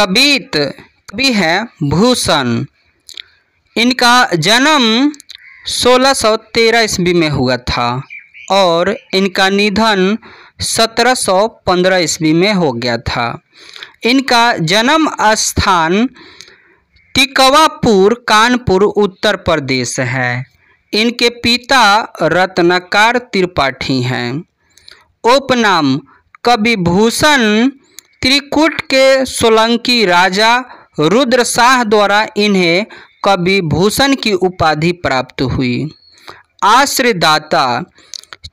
कवि हैं भूषण। इनका जन्म 1613 ईस्वी में हुआ था और इनका निधन 1715 ईस्वी में हो गया था। इनका जन्म स्थान तिकवापुर कानपुर उत्तर प्रदेश है। इनके पिता रत्नकार त्रिपाठी हैं। उपनाम कवि भूषण त्रिकूट के सोलंकी राजा रुद्रसाह द्वारा इन्हें कवि भूषण की उपाधि प्राप्त हुई। आश्रयदाता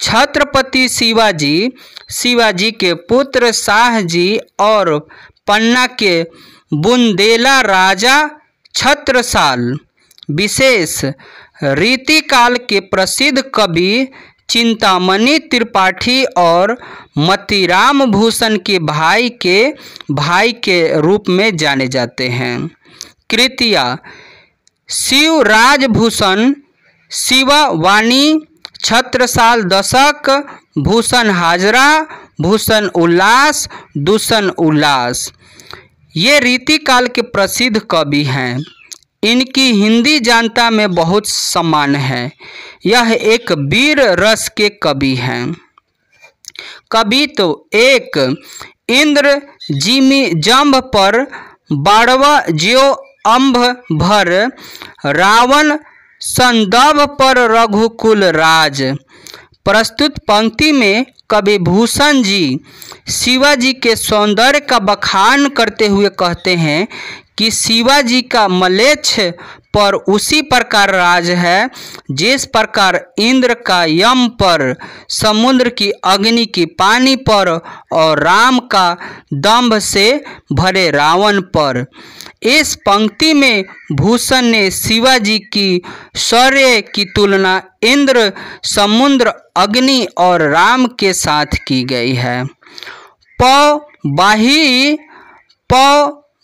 छत्रपति शिवाजी, शिवाजी के पुत्र शाहजी और पन्ना के बुंदेला राजा छत्रसाल। विशेष रीतिकाल के प्रसिद्ध कवि चिंतामणि त्रिपाठी और मतिराम भूषण के भाई के रूप में जाने जाते हैं। कृतियाँ शिवराजभूषण, शिवा वानी, छत्रसाल दशक, भूषण हाजरा, भूषण उल्लास, दूषण उल्लास, ये रीतिकाल के प्रसिद्ध कवि हैं। इनकी हिंदी जनता में बहुत सम्मान है। यह एक वीर रस के कवि हैं। कवि तो एक इंद्र जिमी जम्भ पर बाड़वा ज्यो अम्भ भर, रावण संदभ पर रघुकुल राज। प्रस्तुत पंक्ति में कवि भूषण जी शिवाजी के सौंदर्य का बखान करते हुए कहते हैं कि शिवाजी का मलेच्छ पर उसी प्रकार राज है जिस प्रकार इंद्र का यम पर, समुद्र की अग्नि की पानी पर और राम का दंभ से भरे रावण पर। इस पंक्ति में भूषण ने शिवाजी की शौर्य की तुलना इंद्र, समुद्र, अग्नि और राम के साथ की गई है।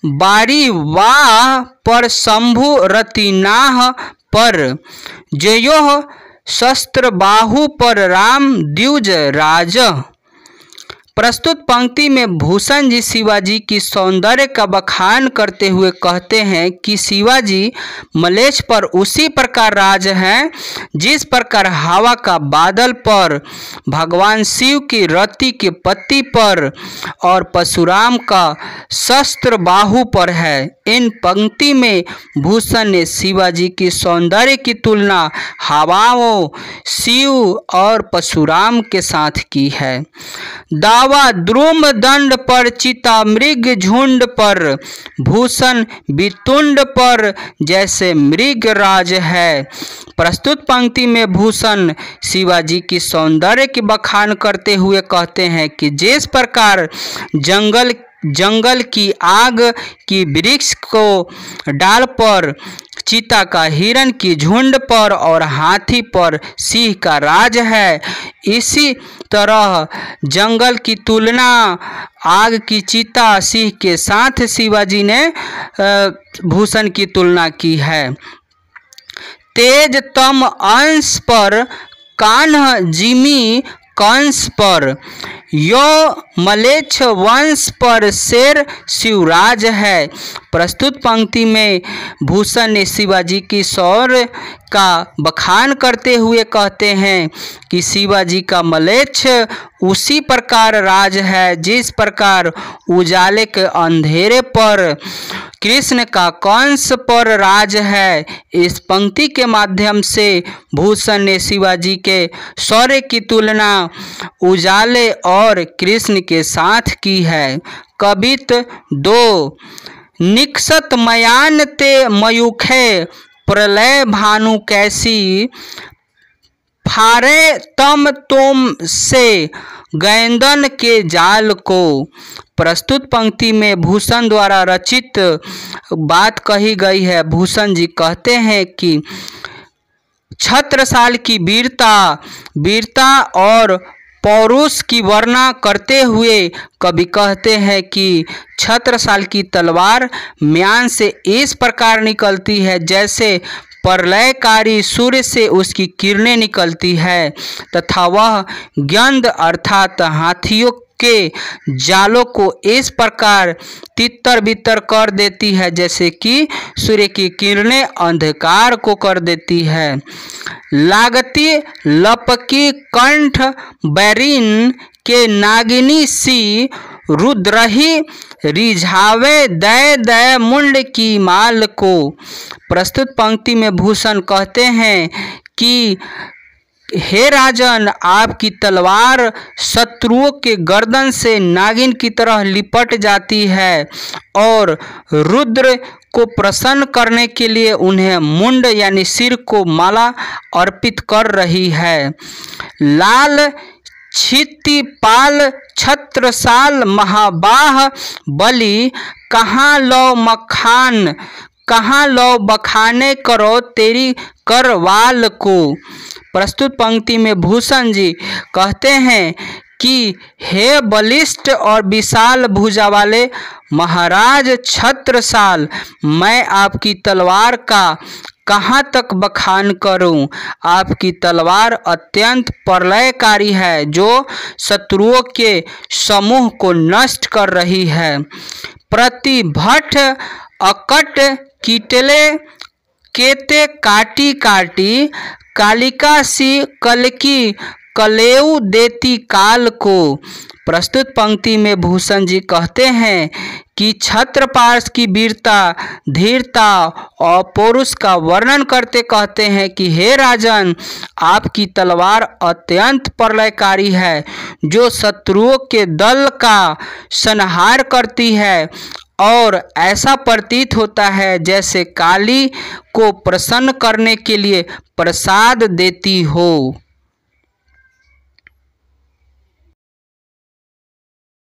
बारी वाह पर शंभु रतिनाह पर, जयोह शस्त्र बाहु पर राम द्विज राज। प्रस्तुत पंक्ति में भूषण जी शिवाजी की सौंदर्य का बखान करते हुए कहते हैं कि शिवाजी मलेच्छ पर उसी प्रकार राज हैं जिस प्रकार हवा का बादल पर, भगवान शिव की रति के पत्ती पर और परशुराम का शस्त्र बाहु पर है। इन पंक्ति में भूषण ने शिवाजी की सौंदर्य की तुलना हवाओं, शिव और परशुराम के साथ की है। दावा द्रुम दंड पर, चिता मृग झुंड पर, भूषण वितुंड पर जैसे मृग राज है। प्रस्तुत पंक्ति में भूषण शिवाजी की सौंदर्य की बखान करते हुए कहते हैं कि जिस प्रकार जंगल की आग की वृक्ष को डाल पर, चीता का हिरण की झुंड पर और हाथी पर सिंह का राज है, इसी तरह जंगल की तुलना आग की चीता सिंह के साथ शिवाजी ने भूषण की तुलना की है। तेज तम अंश पर, कान्ह जिमी कंस पर, यो मलेच्छ वंश पर शेर शिवराज है। प्रस्तुत पंक्ति में भूषण ने शिवाजी की शौर्य का बखान करते हुए कहते हैं कि शिवाजी का मलेच्छ उसी प्रकार राज है जिस प्रकार उजाले के अंधेरे पर, कृष्ण का कंस पर राज है। इस पंक्ति के माध्यम से भूषण ने शिवाजी के शौर्य की तुलना उजाले और कृष्ण के साथ की है। कविता 2 निक्षत मयान ते मयूखे, प्रलय भानु कैसी, फारे तम तुम से गैंदन के जाल को। प्रस्तुत पंक्ति में भूषण द्वारा रचित बात कही गई है। भूषण जी कहते हैं कि छत्रसाल की वीरता और पौरुष की वर्णना करते हुए कवि कहते हैं कि छत्रसाल की तलवार म्यान से इस प्रकार निकलती है जैसे प्रलयकारी सूर्य से उसकी किरणें निकलती है तथा वह गंध अर्थात हाथियों के जालों को इस प्रकार तितर बितर कर देती है जैसे कि सूर्य की किरणें अंधकार को कर देती है। लागती लपकी कंठ बैरीन के नागिनी सी रुद्रही रिझावे दय दय मुंड की माल को। प्रस्तुत पंक्ति में भूषण कहते हैं कि हे राजन, आपकी तलवार शत्रुओं के गर्दन से नागिन की तरह लिपट जाती है और रुद्र को प्रसन्न करने के लिए उन्हें मुंड यानी सिर को माला अर्पित कर रही है। लाल छित्तीपाल छत्रसाल महाबाह बलि कहाँ लौ मखान, कहाँ लौ बखाने करो तेरी करवाल को। प्रस्तुत पंक्ति में भूषण जी कहते हैं कि हे बलिष्ठ और विशाल भुजा वाले महाराज छत्रसाल, मैं आपकी तलवार का कहाँ तक बखान करूं। आपकी तलवार अत्यंत प्रलयकारी है जो शत्रुओं के समूह को नष्ट कर रही है। प्रतिभट अकट कीटले केते काटी काटी कालिका सी कलकी कलेऊ देती काल को। प्रस्तुत पंक्ति में भूषण जी कहते हैं कि छत्रपार्श की वीरता धीरता और पौरुष का वर्णन करते कहते हैं कि हे राजन, आपकी तलवार अत्यंत प्रलयकारी है जो शत्रुओं के दल का संहार करती है और ऐसा प्रतीत होता है जैसे काली को प्रसन्न करने के लिए प्रसाद देती हो।